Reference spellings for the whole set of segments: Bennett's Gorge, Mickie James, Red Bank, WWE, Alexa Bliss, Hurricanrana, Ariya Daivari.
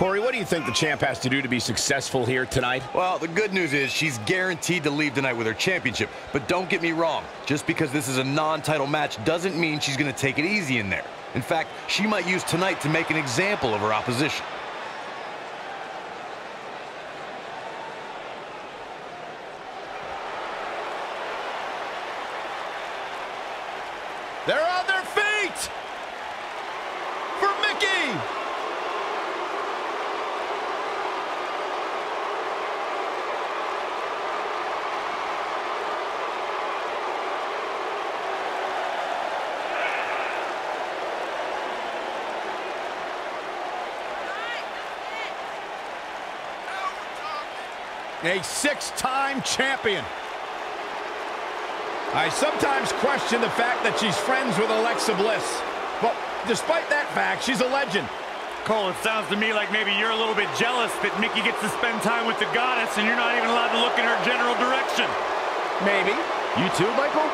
Corey, what do you think the champ has to do to be successful here tonight? Well, the good news is she's guaranteed to leave tonight with her championship. But don't get me wrong. Just because this is a non-title match doesn't mean she's going to take it easy in there. In fact, she might use tonight to make an example of her opposition. They're on their feet for Mickie. A six-time champion. I sometimes question the fact that she's friends with Alexa Bliss. But despite that fact, she's a legend. Cole, it sounds to me like maybe you're a little bit jealous that Mickie gets to spend time with the goddess and you're not even allowed to look in her general direction. Maybe. You too, Michael?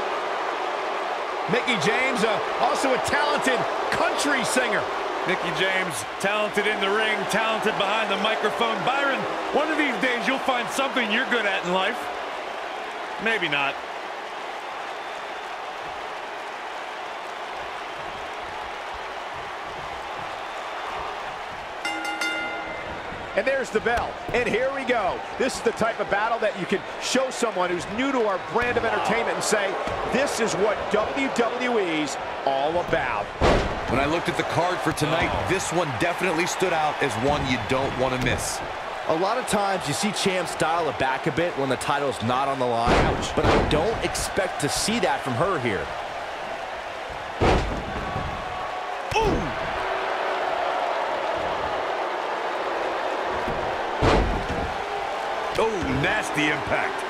Mickie James, also a talented country singer. Mickie James, talented in the ring, talented behind the microphone. Byron, one of these days you'll find something you're good at in life. Maybe not. And there's the bell. And here we go. This is the type of battle that you can show someone who's new to our brand of entertainment and say, this is what WWE's all about. When I looked at the card for tonight, this one definitely stood out as one you don't want to miss. A lot of times you see champs dial it back a bit when the title's not on the line. Ouch. But I don't expect to see that from her here. Oh, nasty impact.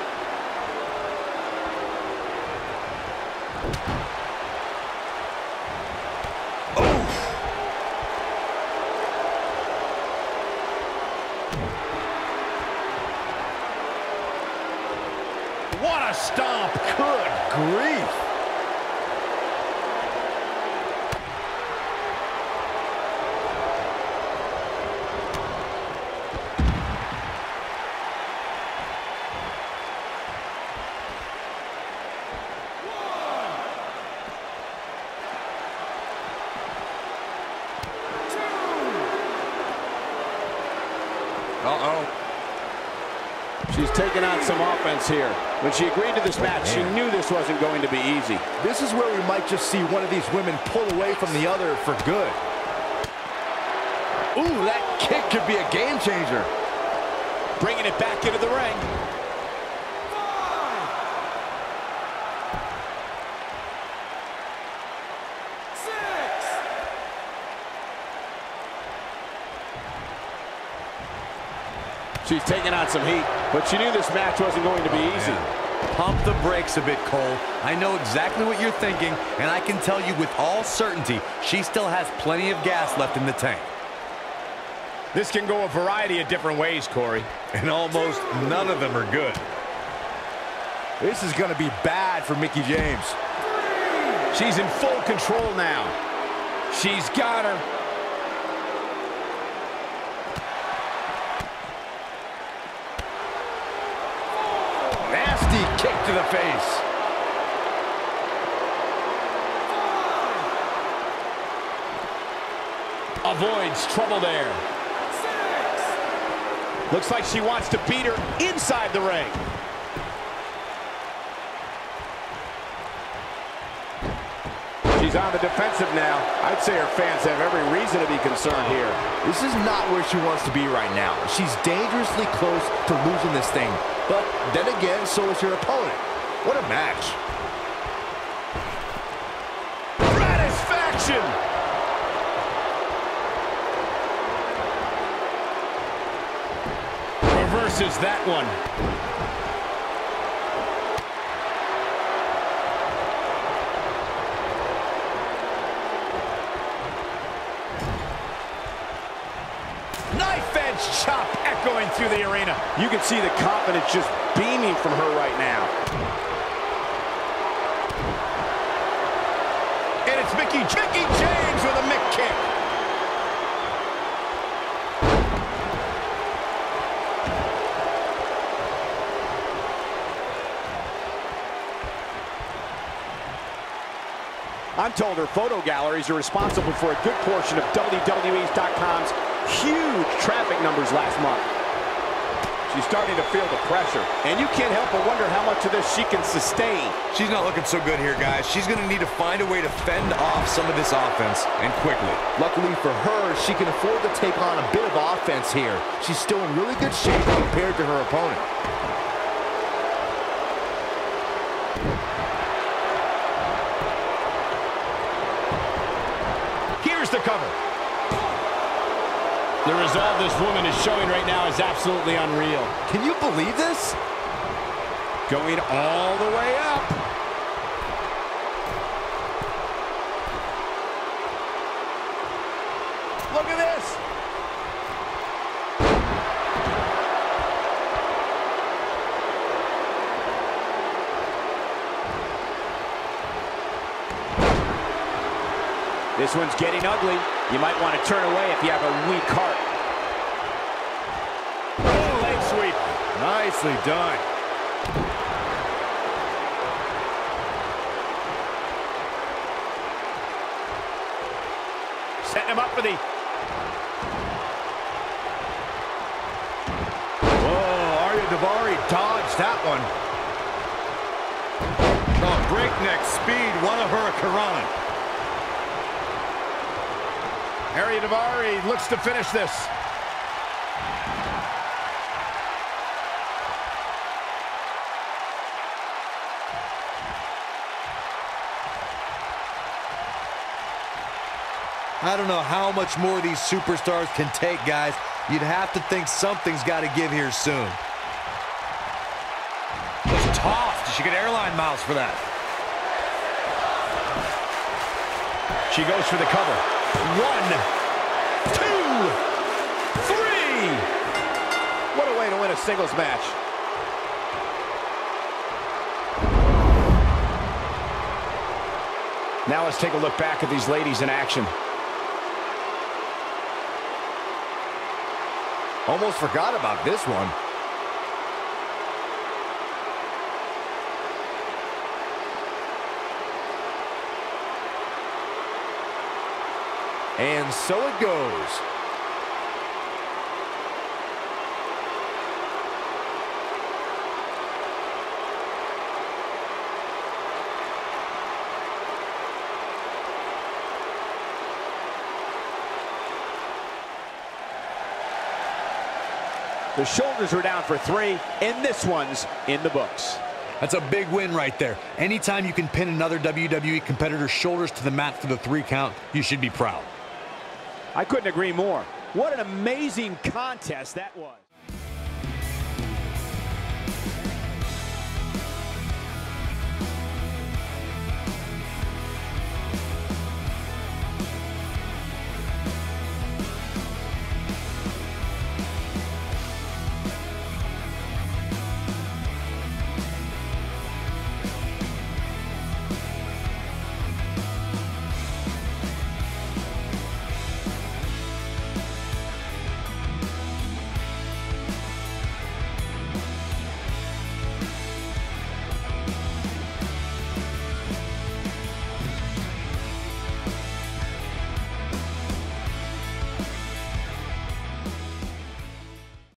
Oh. What a stomp. Good grief. Uh-oh. She's taking on some offense here. When she agreed to this match, she knew this wasn't going to be easy. This is where we might just see one of these women pull away from the other for good. Ooh, that kick could be a game changer. Bringing it back into the ring. She's taking on some heat, but she knew this match wasn't going to be easy. Man. Pump the brakes a bit, Cole. I know exactly what you're thinking, and I can tell you with all certainty, she still has plenty of gas left in the tank. This can go a variety of different ways, Corey, and almost none of them are good. This is going to be bad for Mickie James. She's in full control now. She's got her. Kick to the face. Avoids trouble there. Looks like she wants to beat her inside the ring. She's on the defensive now. I'd say her fans have every reason to be concerned here. This is not where she wants to be right now. She's dangerously close to losing this thing. But then again, so is your opponent. What a match. Satisfaction! Reverses that one. Chop echoing through the arena. You can see the confidence just beaming from her right now. And it's Mickie James with a Mick kick. I'm told her photo galleries are responsible for a good portion of WWE.com's huge traffic numbers last month. She's starting to feel the pressure, and you can't help but wonder how much of this she can sustain. She's not looking so good here, guys. She's going to need to find a way to fend off some of this offense, and quickly. Luckily for her, she can afford to take on a bit of offense here. She's still in really good shape compared to her opponent. Here's the cover. The resolve this woman is showing right now is absolutely unreal. Can you believe this? Going all the way up. Look at this. This one's getting ugly. You might want to turn away if you have a weak heart. Oh, leg sweep. Nicely done. Setting him up for the... Whoa, Ariya Daivari dodged that one. Oh, breakneck speed, one of her Hurricanrana. Ariya Daivari looks to finish this. I don't know how much more these superstars can take, guys. You'd have to think something's got to give here soon. Just tossed. She could airline miles for that. She goes for the cover. 1, 2, 3! What a way to win a singles match. Now let's take a look back at these ladies in action. Almost forgot about this one. And so it goes. The shoulders were down for 3, and this one's in the books. That's a big win right there. Anytime you can pin another WWE competitor's shoulders to the mat for the 3 count, you should be proud. I couldn't agree more. What an amazing contest that was.